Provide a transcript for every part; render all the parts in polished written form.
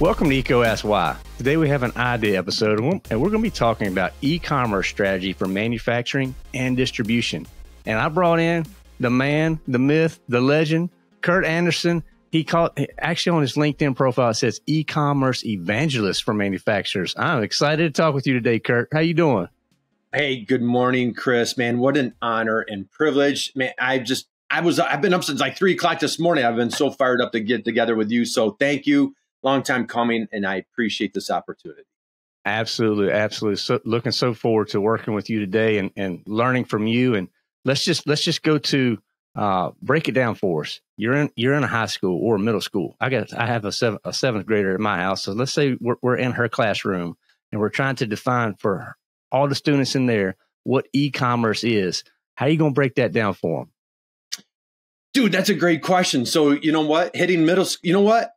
Welcome to EECO Ask Why. Today we have an idea episode, and we're going to be talking about e-commerce strategy for manufacturing and distribution. And I brought in the man, the myth, the legend, Kurt Anderson. He called, actually on his LinkedIn profile, it says e-commerce evangelist for manufacturers. I'm excited to talk with you today, Kurt. How you doing? Hey, good morning, Chris. Man, what an honor and privilege. Man, I've been up since like 3 o'clock this morning. I've been so fired up to get together with you. So thank you. Long time coming, and I appreciate this opportunity. Absolutely, absolutely. So looking so forward to working with you today and learning from you. And let's just go to break it down for us. You're in a high school or a middle school. I have a seventh grader at my house. So let's say we're in her classroom and we're trying to define for all the students in there what e-commerce is. How are you going to break that down for them? Dude, that's a great question. So you know what? Hitting middle school, you know what?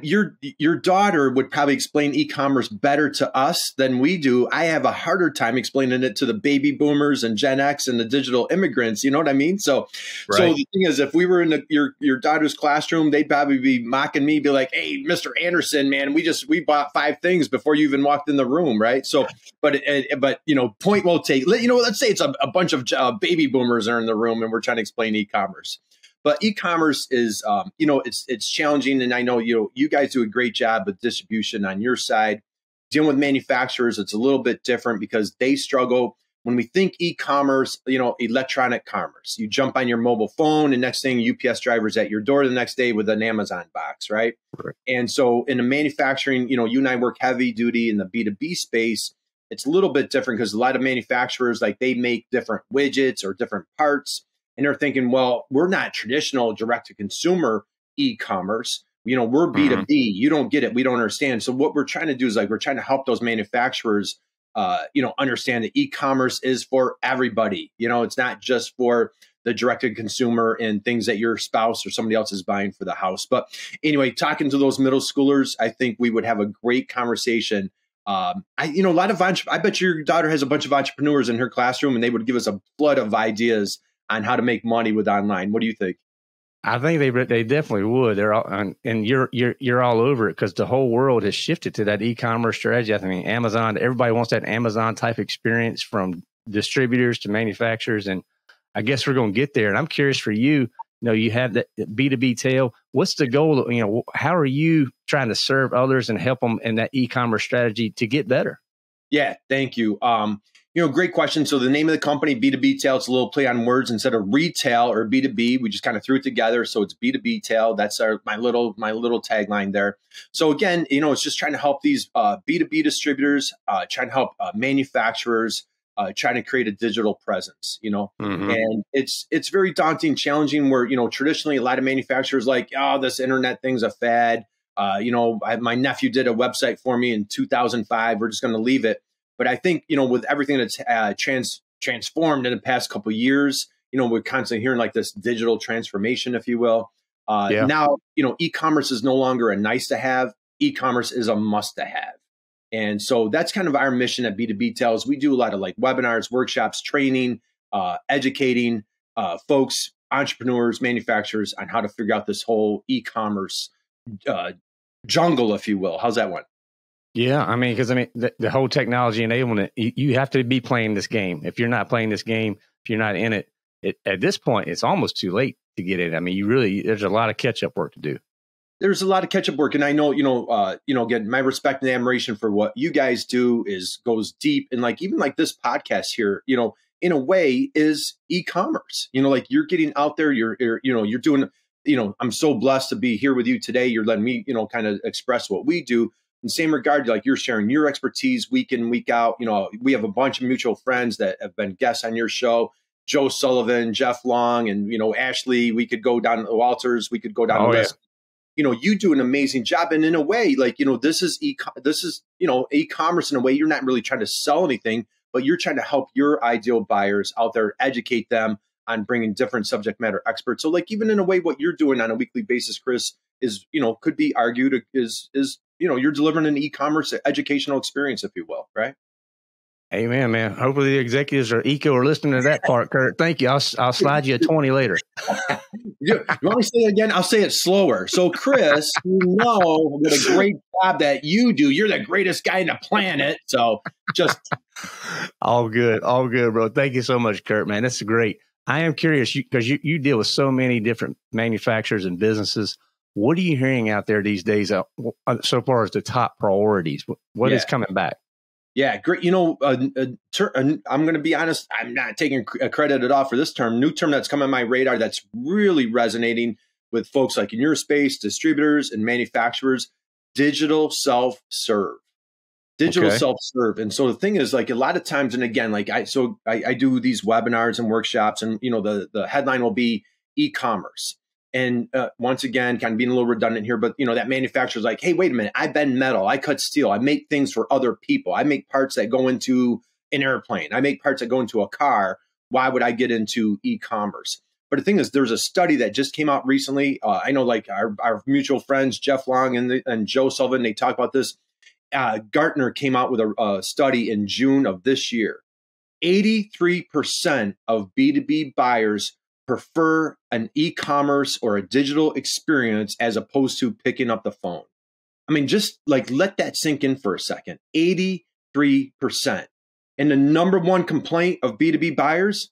Your daughter would probably explain e-commerce better to us than we do. I have a harder time explaining it to the baby boomers and Gen X and the digital immigrants. You know what I mean? So, right. So the thing is, if we were in your daughter's classroom, they'd probably be mocking me, be like, "Hey, Mr. Anderson, man, we bought 5 things before you even walked in the room, right?" So, but you know, point well taken. You know, let's say it's a bunch of baby boomers are in the room and we're trying to explain e-commerce. But e-commerce is, you know, it's challenging. And I know, you guys do a great job with distribution on your side. Dealing with manufacturers, it's a little bit different because they struggle. When we think e-commerce, you know, electronic commerce, you jump on your mobile phone and next thing UPS driver's at your door the next day with an Amazon box, right? Right. And so in the manufacturing, you know, you and I work heavy duty in the B2B space. It's a little bit different because a lot of manufacturers, like they make different widgets or different parts. And they're thinking, well, we're not traditional direct-to-consumer e-commerce. You know, we're B2B. You don't get it. We don't understand. So what we're trying to do is like we're trying to help those manufacturers, you know, understand that e-commerce is for everybody. You know, it's not just for the direct-to-consumer and things that your spouse or somebody else is buying for the house. But anyway, talking to those middle schoolers, I think we would have a great conversation. You know, I bet your daughter has a bunch of entrepreneurs in her classroom, and they would give us a flood of ideas on how to make money with online. What do you think? I think they definitely would. They're all, and you're all over it because the whole world has shifted to that e-commerce strategy. I mean, Amazon. Everybody wants that Amazon type experience from distributors to manufacturers, and I guess we're going to get there. And I'm curious for you. You know, you have that B2Btail. What's the goal? You know, how are you trying to serve others and help them in that e-commerce strategy to get better? Yeah, thank you. You know, great question. So the name of the company, B2Btail, it's a little play on words. Instead of retail or B2B, we just kind of threw it together. So it's B2Btail. That's my little tagline there. So again, you know, it's just trying to help these B2B distributors, trying to help manufacturers, trying to create a digital presence, you know. And it's very daunting, challenging where, you know, traditionally a lot of manufacturers like, oh, this internet thing's a fad. You know, my nephew did a website for me in 2005. We're just going to leave it. But I think, you know, with everything that's transformed in the past couple of years, you know, we're constantly hearing like this digital transformation, if you will. Now, you know, e-commerce is no longer a nice to have. E-commerce is a must to have. And so that's kind of our mission at B2Btail is we do a lot of like webinars, workshops, training, educating folks, entrepreneurs, manufacturers on how to figure out this whole e-commerce jungle, if you will. How's that one? Yeah, I mean, because I mean, the whole technology enablement, you have to be playing this game. If you're not playing this game, if you're not in it, at this point, it's almost too late to get in. I mean, there's a lot of catch up work to do. There's a lot of catch up work. And I know, you know, again, my respect and admiration for what you guys do goes deep. And like, even like this podcast here, you know, in a way is e-commerce, you know, like you're getting out there, you know, you're doing, you know, I'm so blessed to be here with you today. You're letting me, you know, kind of express what we do. In the same regard, like you're sharing your expertise week in, week out. You know, we have a bunch of mutual friends that have been guests on your show, Joe Sullivan, Jeff Long, and, you know, Ashley, we could go down to Walters, we could go down the list. You know, you do an amazing job. And in a way, like, you know, this is e-commerce in a way you're not really trying to sell anything, but you're trying to help your ideal buyers out there, educate them on bringing different subject matter experts. So like, even in a way, what you're doing on a weekly basis, Chris, is, you know, could be argued is, you know, you're delivering an e-commerce educational experience, if you will, right? Amen, man. Hopefully the executives or EECO are listening to that part, Kurt. Thank you. I'll slide you a 20 later. You want me to say it again? I'll say it slower. So, Chris, you know what a great job that you do. You're the greatest guy on the planet. So just. All good, bro. Thank you so much, Kurt, man. That's great. I am curious because you deal with so many different manufacturers and businesses. What are you hearing out there these days so far as the top priorities? What is coming back? Yeah, great. You know, I'm going to be honest. I'm not taking credit at all for this term. New term that's come on my radar that's really resonating with folks like in your space, distributors and manufacturers: digital self-serve. Digital self-serve. And so the thing is, like, a lot of times, and again, like I do these webinars and workshops, and you know, the headline will be e-commerce. And once again, kind of being a little redundant here, but you know, that manufacturer's like, hey, wait a minute, I bend metal, I cut steel, I make things for other people. I make parts that go into an airplane. I make parts that go into a car. Why would I get into e-commerce? But the thing is, there's a study that just came out recently. I know, like our mutual friends, Jeff Long and Joe Sullivan, they talk about this. Gartner came out with a study in June of this year. 83% of B2B buyers prefer an e-commerce or a digital experience as opposed to picking up the phone. I mean, just like let that sink in for a second. 83%. And the number one complaint of B2B buyers: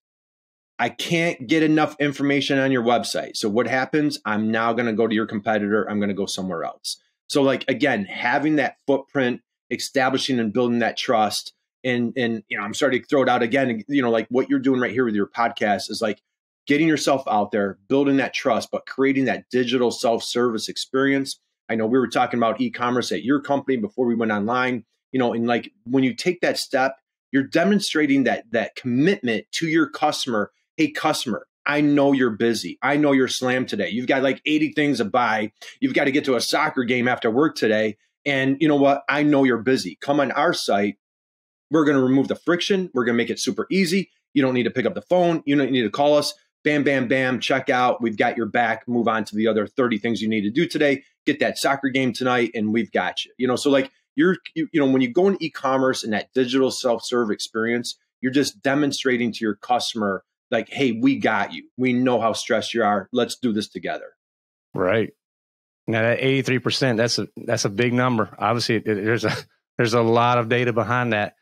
I can't get enough information on your website. So what happens? I'm now going to go to your competitor. I'm going to go somewhere else. So like, again, having that footprint, establishing and building that trust. And you know, I'm starting to throw it out again, you know, like what you're doing right here with your podcast is like, getting yourself out there, building that trust, but creating that digital self-service experience. I know we were talking about e-commerce at your company before we went online, you know, and like when you take that step, you're demonstrating that commitment to your customer. Hey, customer, I know you're busy. I know you're slammed today. You've got like 80 things to buy. You've got to get to a soccer game after work today. And you know what? I know you're busy. Come on our site. We're going to remove the friction. We're going to make it super easy. You don't need to pick up the phone. You don't need to call us. Bam, bam, bam, check out. We've got your back. Move on to the other 30 things you need to do today. Get that soccer game tonight, and we've got you. You know, so like you know, when you go into e-commerce and that digital self-serve experience, you're just demonstrating to your customer, like, hey, we got you. We know how stressed you are. Let's do this together. Right. Now that 83%, that's a big number. Obviously, there's a lot of data behind that.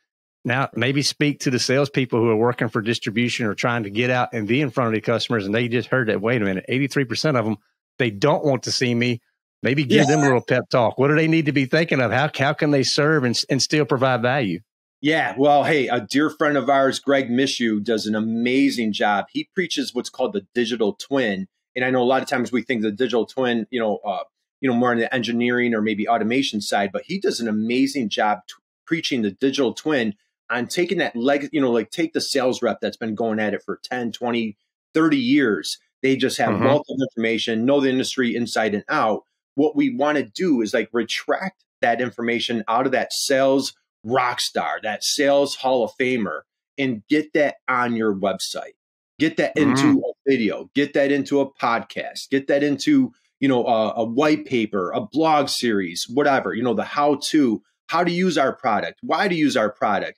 Now, maybe speak to the salespeople who are working for distribution or trying to get out and be in front of the customers. And they just heard that, wait a minute, 83% of them, they don't want to see me. Maybe give them a little pep talk. What do they need to be thinking of? How can they serve and still provide value? Yeah. Well, hey, a dear friend of ours, Greg Michoud, does an amazing job. He preaches what's called the digital twin. And I know a lot of times we think the digital twin, you know, more on the engineering or maybe automation side, but he does an amazing job preaching the digital twin. On taking that leg, you know, like take the sales rep that's been going at it for 10, 20, 30 years. They just have wealth of information, know the industry inside and out. What we want to do is like retract that information out of that sales rock star, that sales hall of famer, and get that on your website. Get that into a video, get that into a podcast, get that into, you know, a white paper, a blog series, whatever, you know, the how to use our product, why to use our product.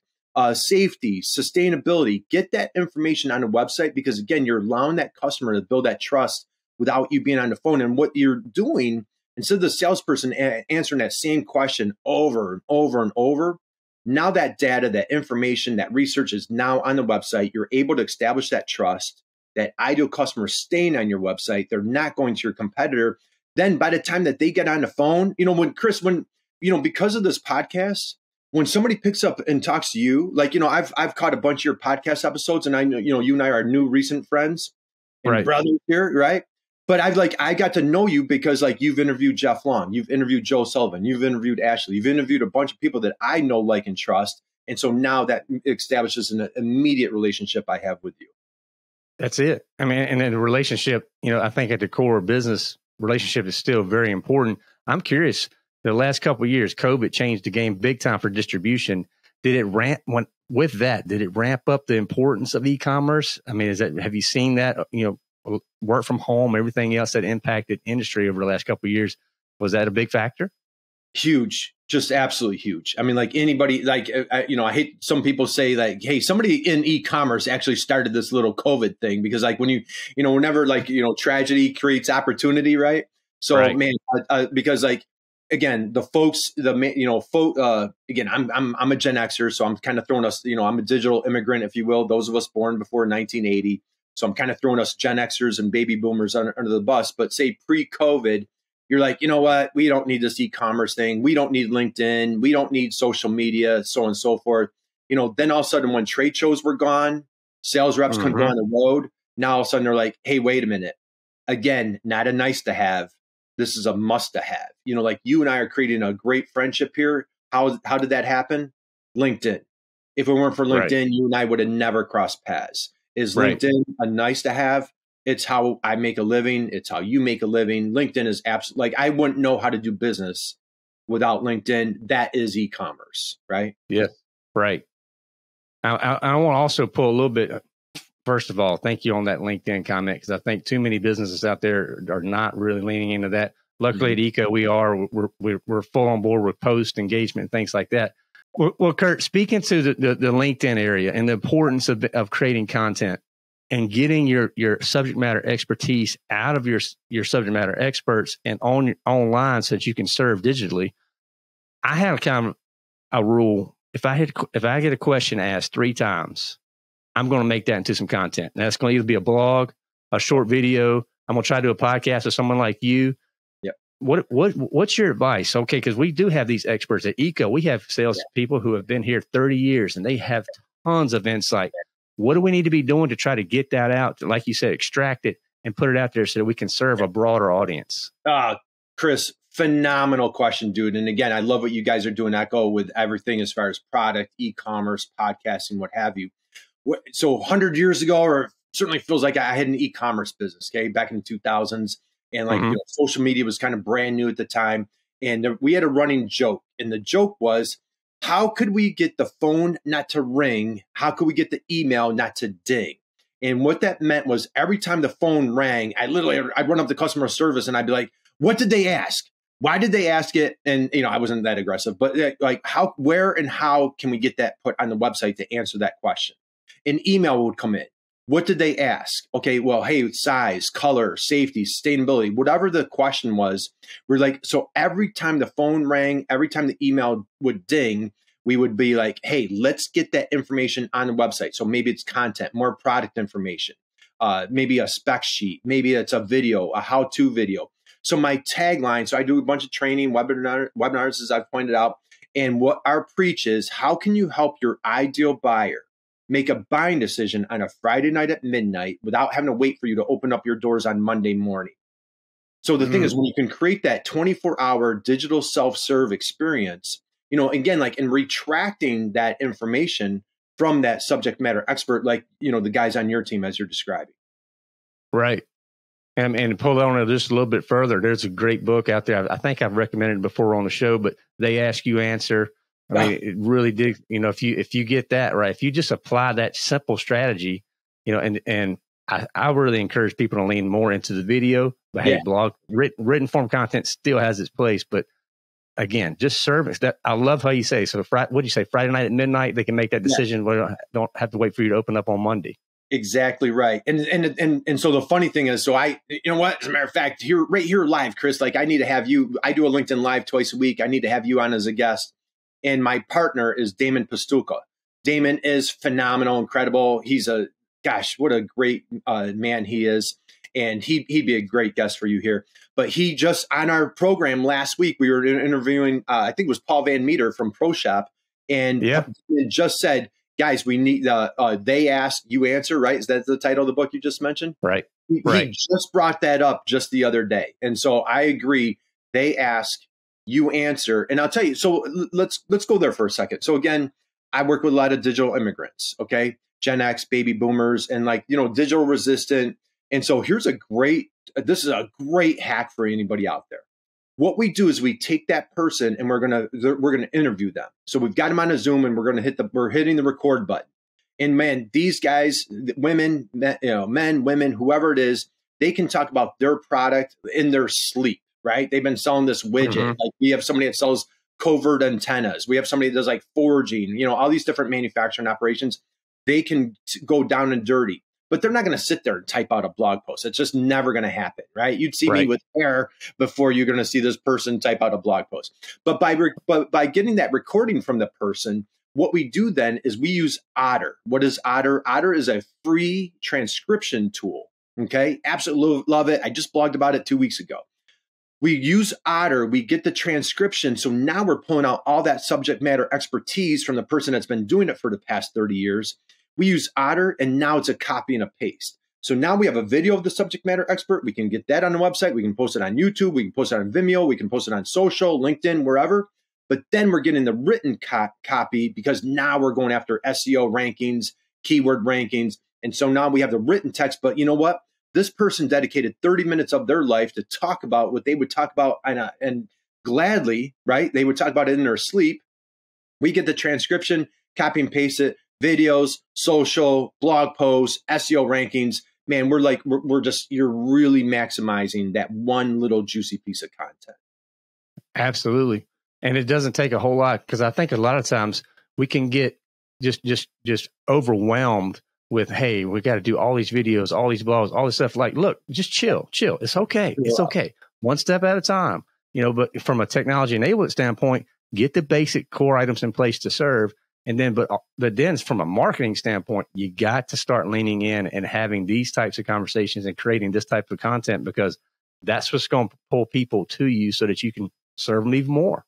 Safety, sustainability, get that information on a website, because again, you're allowing that customer to build that trust without you being on the phone. And what you're doing, instead of the salesperson answering that same question over and over and over, now that data, that information, that research is now on the website. You're able to establish that trust, that ideal customer staying on your website. They're not going to your competitor. Then by the time that they get on the phone, you know, because of this podcast, when somebody picks up and talks to you, like, you know, I've caught a bunch of your podcast episodes, and I know, you know, you and I are new recent friends and brothers here, right? But I got to know you because like you've interviewed Jeff Long, you've interviewed Joe Sullivan, you've interviewed Ashley, you've interviewed a bunch of people that I know, like, and trust. And so now that establishes an immediate relationship I have with you. That's it. I mean, and then the relationship, you know, I think at the core of business, relationship is still very important. I'm curious. The last couple of years, COVID changed the game big time for distribution. Did it ramp up the importance of e-commerce? I mean, have you seen that, you know, work from home, everything else that impacted industry over the last couple of years? Was that a big factor? Huge, just absolutely huge. I mean, like anybody, like, you know, I hate some people say like, hey, somebody in e-commerce actually started this little COVID thing because like when you, you know, whenever like, you know, tragedy creates opportunity, right? So right. Man, because like, again, the folks, the, you know, again, I'm a Gen Xer, so I'm kind of throwing us, you know, I'm a digital immigrant, if you will, those of us born before 1980. So I'm kind of throwing us Gen Xers and baby boomers under the bus, but say pre-COVID, you're like, you know what? We don't need this e-commerce thing. We don't need LinkedIn. We don't need social media, so on and so forth. You know, then all of a sudden when trade shows were gone, sales reps couldn't go on the road. Now all of a sudden they're like, hey, wait a minute. Again, not a nice to have. This is a must to have. You know, like you and I are creating a great friendship here. How did that happen? LinkedIn. If it weren't for LinkedIn, you and I would have never crossed paths. Is LinkedIn a nice to have? It's how I make a living. It's how you make a living. LinkedIn is absolutely, like, I wouldn't know how to do business without LinkedIn. That is e-commerce, right? Yeah, right. I want to also pull a little bit. First of all, thank you on that LinkedIn comment, because I think too many businesses out there are not really leaning into that. Luckily at EECO, we are. We're full on board with post engagement, things like that. Well, Kurt, speaking to the LinkedIn area and the importance of creating content, and getting your subject matter expertise out of your subject matter experts and online so that you can serve digitally. I have kind of a rule. If I get a question asked 3 times, I'm going to make that into some content. And that's going to either be a blog, a short video. I'm going to try to do a podcast with someone like you. Yep. What's your advice? Okay, because we do have these experts at EECO. We have sales people who have been here 30 years and they have tons of insight. What do we need to be doing to try to get that out? Like you said, extract it and put it out there so that we can serve a broader audience. Chris, phenomenal question, dude. And again, I love what you guys are doing, Echo, with everything as far as product, e-commerce, podcasting, what have you. So 100 years ago, or certainly feels like I had an e-commerce business, okay, back in the 2000s. And like you know, social media was kind of brand new at the time. And we had a running joke. And the joke was, how could we get the phone not to ring? How could we get the email not to ding? And what that meant was every time the phone rang, I'd run up to customer service and I'd be like, what did they ask? Why did they ask it? And, you know, I wasn't that aggressive, but like where and how can we get that put on the website to answer that question? An email would come in. What did they ask? Okay, well, hey, size, color, safety, sustainability, whatever the question was, we're like, so every time the phone rang, every time the email would ding, we would be like, hey, let's get that information on the website. So maybe it's content, more product information, maybe a spec sheet, maybe it's a video, a how-to video. So my tagline, so I do a bunch of training, webinars, as I've pointed out, and what our preach is, how can you help your ideal buyer make a buying decision on a Friday night at midnight without having to wait for you to open up your doors on Monday morning? So the thing is, when you can create that 24-hour digital self-serve experience, you know, again, like in retracting that information from that subject matter expert, like, you know, the guys on your team, as you're describing. Right. And pull on this a little bit further. There's a great book out there. I think I've recommended it before on the show, but They Ask You Answer. I mean, it really did, you know, if you get that right, if you just apply that simple strategy, you know, and I really encourage people to lean more into the video, but hey, blog, written form content still has its place. But again, just service that. I love how you say, so what'd you say, Friday night at midnight, they can make that decision. We don't have to wait for you to open up on Monday. Exactly right. And so the funny thing is, so you know what, as a matter of fact, right here live, Chris, like I need to have you, I do a LinkedIn live twice a week. I need to have you on as a guest. And my partner is Damon Pistulka. Damon is phenomenal, incredible. He's a, gosh, what a great man he is. And he'd be a great guest for you here. But he just, on our program last week, we were interviewing, I think it was Paul Van Meter from Pro Shop. And it just said, guys, we need, They Ask, You Answer, right? Is that the title of the book you just mentioned? Right. He just brought that up just the other day. And so I agree, They Ask, You Answer. And I'll tell you, so let's go there for a second. So again, I work with a lot of digital immigrants, okay? Gen X, baby boomers, and like, you know, digital resistant. And so here's a great, this is a great hack for anybody out there. What we do is we take that person and we're going to interview them. So we've got them on a Zoom and we're hitting the record button. And man, these guys, women, men, you know, men, women, whoever it is, they can talk about their product in their sleep. Right? They've been selling this widget. Like we have somebody that sells covert antennas. We have somebody that does like foraging, you know, all these different manufacturing operations. They can go down and dirty, but they're not going to sit there and type out a blog post. It's just never going to happen, right? You'd see me with hair before you're going to see this person type out a blog post. But by getting that recording from the person, what we do then is we use Otter. What is Otter? Otter is a free transcription tool. Okay. Absolutely love it. I just blogged about it 2 weeks ago. We use Otter. We get the transcription. So now we're pulling out all that subject matter expertise from the person that's been doing it for the past 30 years. We use Otter, and now it's a copy and a paste. So now we have a video of the subject matter expert. We can get that on the website. We can post it on YouTube. We can post it on Vimeo. We can post it on social, LinkedIn, wherever. But then we're getting the written copy because now we're going after SEO rankings, keyword rankings. And so now we have the written text, but you know what? This person dedicated 30 minutes of their life to talk about what they would talk about and gladly, right? They would talk about it in their sleep. We get the transcription, copy and paste it, videos, social, blog posts, SEO rankings. Man, we're like, we're just, you're really maximizing that one little juicy piece of content. Absolutely. And it doesn't take a whole lot, because I think a lot of times we can get just overwhelmed with, hey, we got to do all these videos, all these blogs, all this stuff. Like, look, just chill. It's okay. It's okay. One step at a time, you know. But from a technology enablement standpoint, get the basic core items in place to serve. And then, but then from a marketing standpoint, you got to start leaning in and having these types of conversations and creating this type of content, because that's what's going to pull people to you so that you can serve them even more.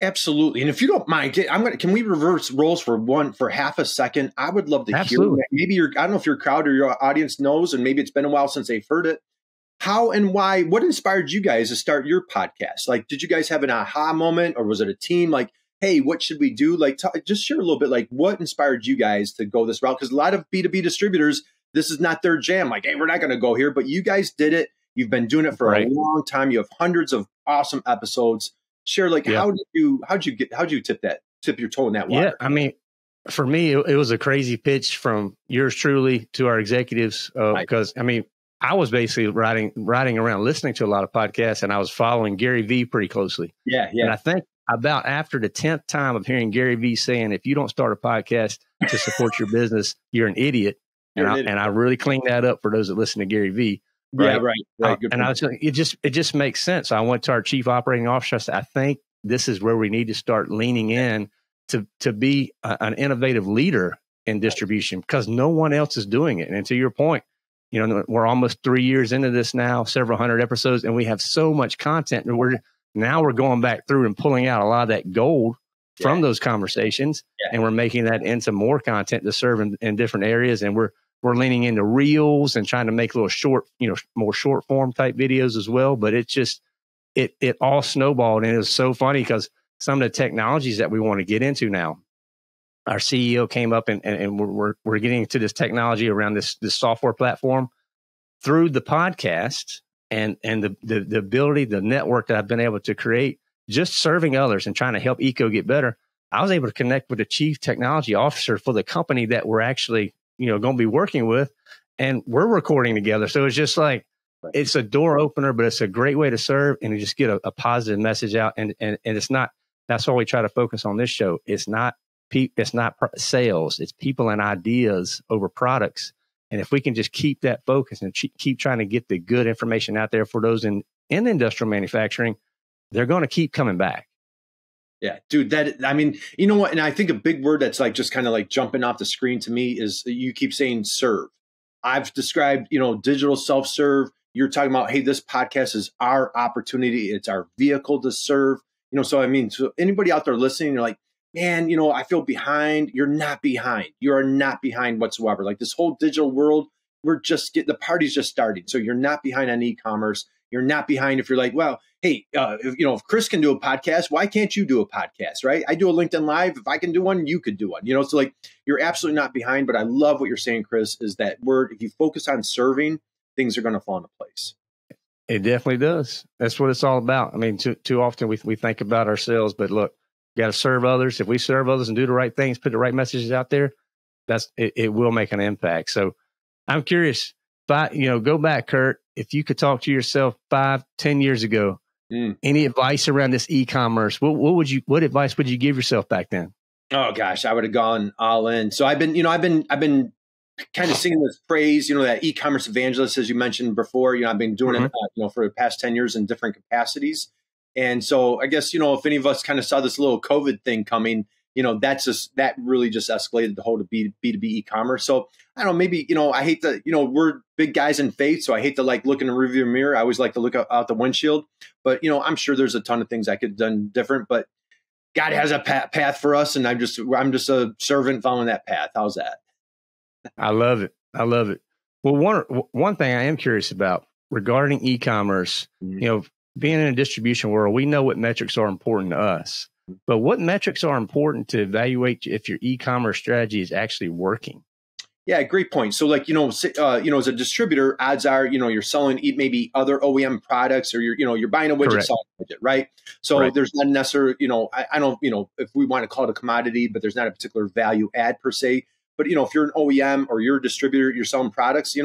Absolutely. And if you don't mind, can we reverse roles for half a second? I would love to hear that. Maybe I don't know if your crowd or your audience knows, and maybe it's been a while since they've heard it. How and why, what inspired you guys to start your podcast? Like, did you guys have an aha moment, or was it a team? Like, hey, what should we do? Like, just share a little bit, like, what inspired you guys to go this route? Because a lot of B2B distributors, this is not their jam. Like, hey, we're not going to go here, but you guys did it. You've been doing it for a long time. You have hundreds of awesome episodes. Share, like, how'd you tip your toe in that water? Yeah, I mean, for me, it was a crazy pitch from yours truly to our executives, because I mean, I was basically riding around listening to a lot of podcasts, and I was following Gary Vee pretty closely. Yeah, yeah. And I think about after the 10th time of hearing Gary Vee saying, "If you don't start a podcast to support your business, you're an idiot," and I really cleaned that up for those that listen to Gary Vee. Right. Yeah, right. And I was like, it just makes sense. I went to our chief operating officer. I said, I think this is where we need to start leaning in to be an innovative leader in distribution, because no one else is doing it. And to your point, you know, we're almost 3 years into this now, several hundred episodes, and we have so much content. And now we're going back through and pulling out a lot of that gold from those conversations, and we're making that into more content to serve in different areas. And we're leaning into reels and trying to make little short, you know, more short form type videos as well. But it's just, it all snowballed. And it was so funny because some of the technologies that we want to get into now, our CEO came up and we're getting into this technology around this software platform through the podcast and the ability, the network that I've been able to create, just serving others and trying to help EECO get better. I was able to connect with the chief technology officer for the company that we're actually, you know, going to be working with, and we're recording together. So it's just like, it's a door opener, but it's a great way to serve and to just get a positive message out. And it's not, that's why we try to focus on this show. It's not sales, it's people and ideas over products. And if we can just keep that focus and keep trying to get the good information out there for those in industrial manufacturing, they're going to keep coming back. Yeah, dude, I mean, you know what? And I think a big word that's like just kind of like jumping off the screen to me is you keep saying serve. I've described, you know, digital self-serve. You're talking about, hey, this podcast is our opportunity. It's our vehicle to serve. You know, so I mean, so anybody out there listening, you're like, man, you know, I feel behind. You're not behind. You are not behind whatsoever. Like this whole digital world, we're just the party's just starting. So you're not behind on e-commerce. You're not behind if you're like, well, hey, you know, if Chris can do a podcast, why can't you do a podcast, right? I do a LinkedIn Live. If I can do one, you could do one. You know, so like you're absolutely not behind. But I love what you're saying, Chris, is that word. If you focus on serving, things are going to fall into place. It definitely does. That's what it's all about. I mean, too often we think about ourselves, but look, you got to serve others. If we serve others and do the right things, put the right messages out there, it will make an impact. So I'm curious, but you know, go back, Kurt. If you could talk to yourself 5, 10 years ago, Any advice around this e-commerce? What advice would you give yourself back then? Oh gosh, I would have gone all in. So I've been kind of singing this praise, that e-commerce evangelist, as you mentioned before. I've been doing it, for the past 10 years in different capacities. And so I guess, if any of us kind of saw this little COVID thing coming, that really just escalated the whole B2B e-commerce. So I don't know, maybe, I hate to, we're big guys in faith. So I hate to look in the rearview mirror. I always like to look out the windshield, but I'm sure there's a ton of things I could have done different, but God has a path for us. And I'm just a servant following that path. How's that? I love it. I love it. Well, one thing I am curious about regarding e-commerce, being in a distribution world, we know what metrics are important to us. But what metrics are important to evaluate if your e-commerce strategy is actually working? Yeah, great point. So as a distributor, odds are, you're selling maybe other OEM products, or you're buying a widget, selling a widget, right? So there's not necessarily, I don't, if we want to call it a commodity, but there's not a particular value add per se. But, if you're an OEM or you're a distributor, you're selling products,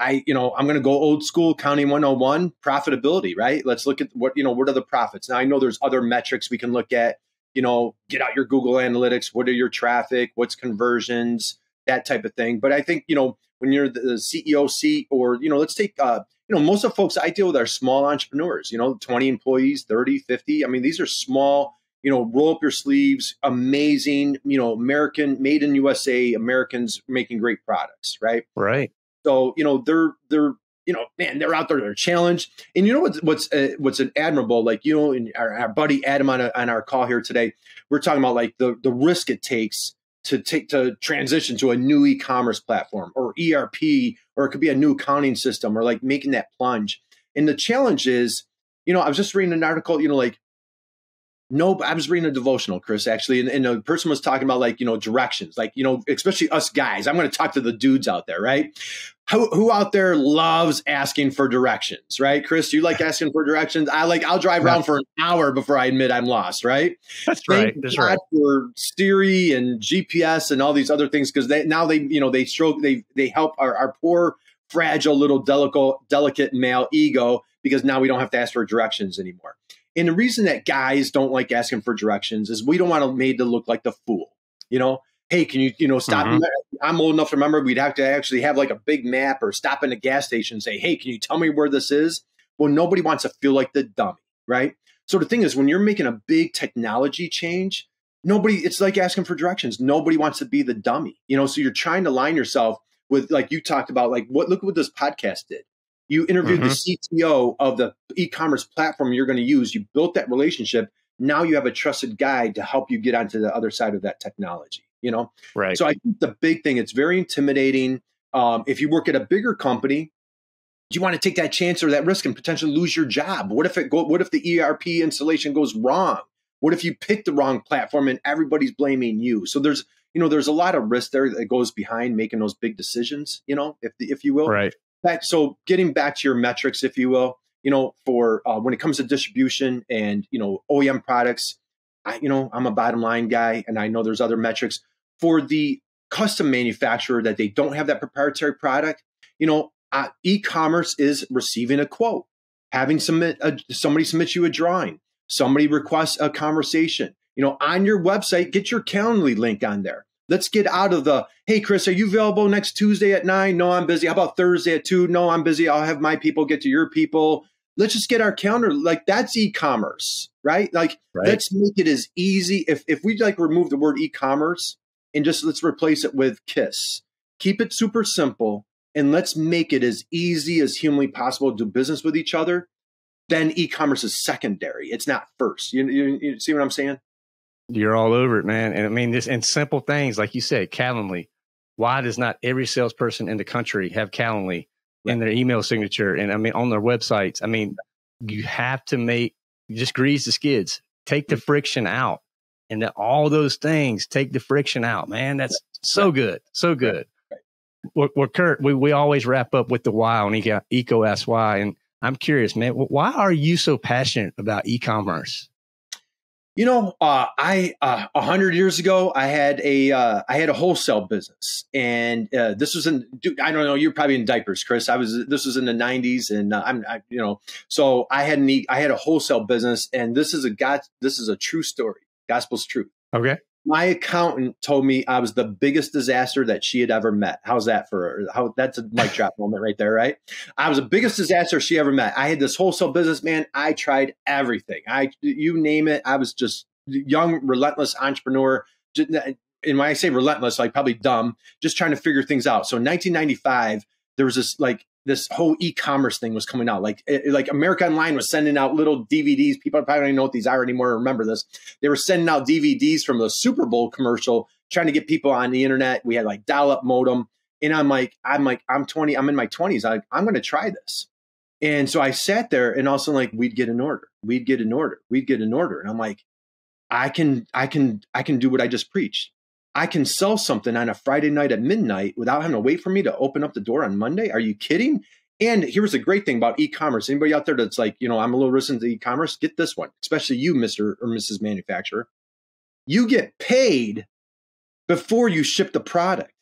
I'm going to go old school counting 101 profitability, right? Let's look at what are the profits? Now, I know there's other metrics we can look at, get out your Google Analytics. What are your traffic? What's conversions? That type of thing. But I think, when you're the CEO seat, or, let's take, most of the folks I deal with are small entrepreneurs, 20 employees, 30, 50. I mean, these are small, roll up your sleeves, amazing, American, made in USA, Americans making great products, right? Right. So, they're out there, they're challenged. And what's an admirable, and our buddy Adam on our call here today, we're talking about the risk it takes to transition to a new e-commerce platform or ERP, or it could be a new accounting system, or making that plunge. And the challenge is, I was just reading an article, I was reading a devotional, Chris, actually. And the person was talking about directions, especially us guys. I'm going to talk to the dudes out there, right? Who out there loves asking for directions, right? Chris, you like asking for directions? I'll drive around for an hour before I admit I'm lost, right? That's right. That's right. For Siri and GPS and all these other things, because they help our poor, fragile, little delicate male ego, because now we don't have to ask for directions anymore. And the reason that guys don't like asking for directions is we don't want to made to look like the fool. Hey, can you, stop? I'm old enough to remember we'd have to actually have a big map or stop in a gas station and say, hey, can you tell me where this is? Well, nobody wants to feel like the dummy, right? So the thing is, when you're making a big technology change, it's like asking for directions. Nobody wants to be the dummy, so you're trying to line yourself with, you talked about, look what this podcast did. You interviewed the CTO of the e-commerce platform you're going to use. You built that relationship. Now you have a trusted guide to help you get onto the other side of that technology, Right. So I think the big thing, it's very intimidating. If you work at a bigger company, do you want to take that chance or that risk and potentially lose your job? What if the ERP installation goes wrong? What if you pick the wrong platform and everybody's blaming you? So there's a lot of risk there that goes behind making those big decisions, if you will. Right. So getting back to your metrics, if you will, for when it comes to distribution and, OEM products, I'm a bottom line guy, and I know there's other metrics. For the custom manufacturer that they don't have that proprietary product, e-commerce is receiving a quote, having somebody submit you a drawing, somebody requests a conversation, on your website, get your Calendly link on there. Let's get out of the, hey, Chris, are you available next Tuesday at 9? No, I'm busy. How about Thursday at 2? No, I'm busy. I'll have my people get to your people. Let's just get our calendar. That's e-commerce, right? Let's make it as easy. If we remove the word e-commerce and just let's replace it with KISS, keep it super simple, and let's make it as easy as humanly possible to do business with each other, then e-commerce is secondary. It's not first. You see what I'm saying? You're all over it, man. And I mean, simple things, like you said, Calendly. Why does not every salesperson in the country have Calendly in their email signature? And I mean, on their websites, I mean, you have to just grease the skids, take the friction out. And all those things, take the friction out, man. That's so good. So good. Well, Kurt, we always wrap up with the why on EECO Asks Why. And I'm curious, man, why are you so passionate about e-commerce? You know, 100 years ago, I had a wholesale business, and this was in, I don't know, you're probably in diapers, Chris. This was in the 90s, and so I had a wholesale business, and this is a true story, gospel's truth. Okay. My accountant told me I was the biggest disaster that she had ever met. How's that for how? That's a mic drop moment right there, right? I was the biggest disaster she ever met. I had this wholesale business, man. I tried everything. You name it. I was just young, relentless entrepreneur. And when I say relentless, like probably dumb, just trying to figure things out. So in 1995, there was this whole e-commerce thing was coming out. Like America Online was sending out little DVDs. People probably don't even know what these are anymore. I remember this. They were sending out DVDs from the Super Bowl commercial, trying to get people on the internet. We had like dial-up modem. And I'm in my 20s. I'm going to try this. And so I sat there, and also like, we'd get an order. And I'm like, I can do what I just preached. I can sell something on a Friday night at midnight without having to wait for me to open up the door on Monday. Are you kidding? And here's the great thing about e-commerce. Anybody out there that's like, you know, I'm a little resistant to e-commerce, get this one, especially you, Mr. or Mrs. Manufacturer. You get paid before you ship the product.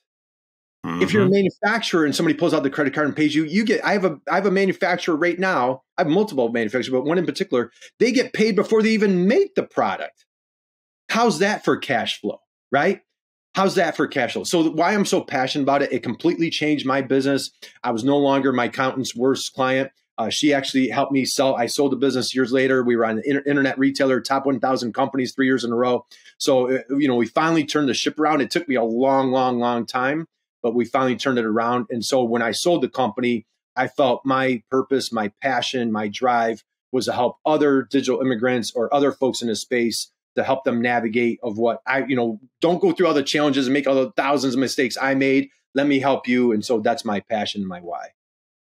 Mm-hmm. If you're a manufacturer and somebody pulls out the credit card and pays you, I have a manufacturer right now. I have multiple manufacturers, but one in particular, they get paid before they even make the product. How's that for cash flow, right? How's that for cash flow? So why I'm so passionate about it, it completely changed my business. I was no longer my accountant's worst client. She actually helped me sell. I sold the business years later. We were on the internet retailer, top 1,000 companies 3 years in a row. So, you know, we finally turned the ship around. It took me a long, long, long time, but we finally turned it around. And so when I sold the company, I felt my purpose, my passion, my drive was to help other digital immigrants or other folks in this space, to help them navigate of what I, you know, don't go through all the challenges and make all the thousands of mistakes I made. Let me help you. And so that's my passion, my why.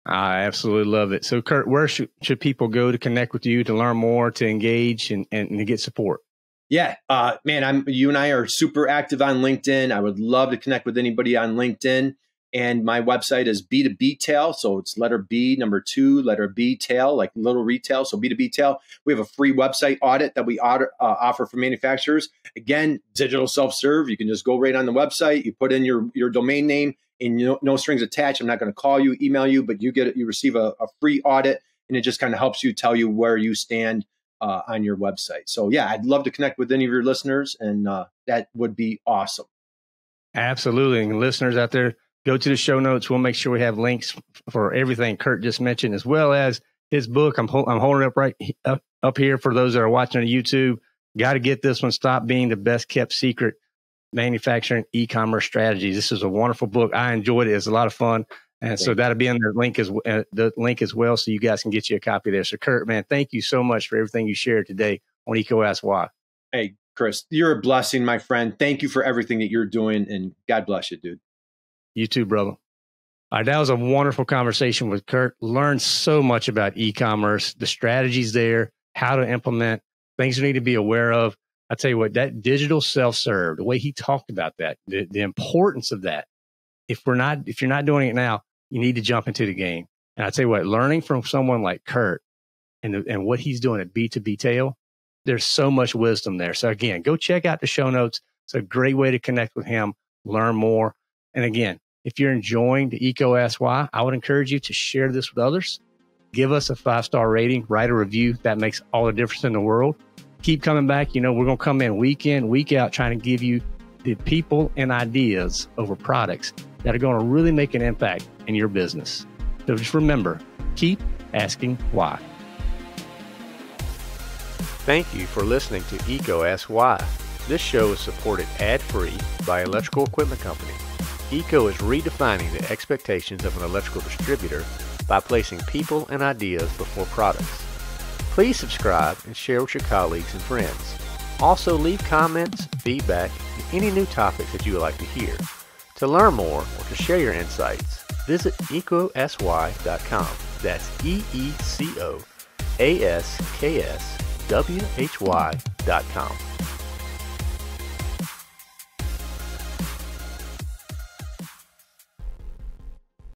I absolutely love it. So Kurt, where should people go to connect with you, to learn more, to engage and to get support? Yeah, man, you and I are super active on LinkedIn. I would love to connect with anybody on LinkedIn. And my website is B2Btail. So it's letter B, #2, letter B, tail, like little retail. So B2Btail. We have a free website audit that we offer for manufacturers. Again, digital self-serve. You can just go right on the website. You put in your domain name and no strings attached. I'm not going to call you, email you, but you receive a free audit, and it just kind of helps you tell you where you stand on your website. So yeah, I'd love to connect with any of your listeners, and that would be awesome. Absolutely. And listeners out there, go to the show notes. We'll make sure we have links for everything Kurt just mentioned, as well as his book. I'm holding up right up here for those that are watching on YouTube. Got to get this one, Stop Being the Best Kept Secret, Manufacturing E-Commerce Strategies. This is a wonderful book. I enjoyed it. It's a lot of fun. And so that'll be in the link as well, so you guys can get you a copy there. So Kurt, man, thank you so much for everything you shared today on Eco Ask Why. Hey, Chris, you're a blessing, my friend. Thank you for everything that you're doing, and God bless you, dude. You too, brother. All right, that was a wonderful conversation with Kurt. Learned so much about e-commerce, the strategies there, how to implement, things you need to be aware of. I tell you what, that digital self-serve, the way he talked about that, the importance of that. If you're not doing it now, you need to jump into the game. And I tell you what, learning from someone like Kurt and what he's doing at B2Btail, there's so much wisdom there. So again, go check out the show notes. It's a great way to connect with him, learn more. And again, if you're enjoying the Eco Ask Why, I would encourage you to share this with others. Give us a 5-star rating, write a review. That makes all the difference in the world. Keep coming back. You know, we're going to come in, week out, trying to give you the people and ideas over products that are going to really make an impact in your business. So just remember, keep asking why. Thank you for listening to Eco Ask Why. This show is supported ad-free by Electrical Equipment Company. EECO is redefining the expectations of an electrical distributor by placing people and ideas before products. Please subscribe and share with your colleagues and friends. Also, leave comments, feedback, and any new topics that you would like to hear. To learn more or to share your insights, visit ecosy.com. That's EECOASKSWHY.com.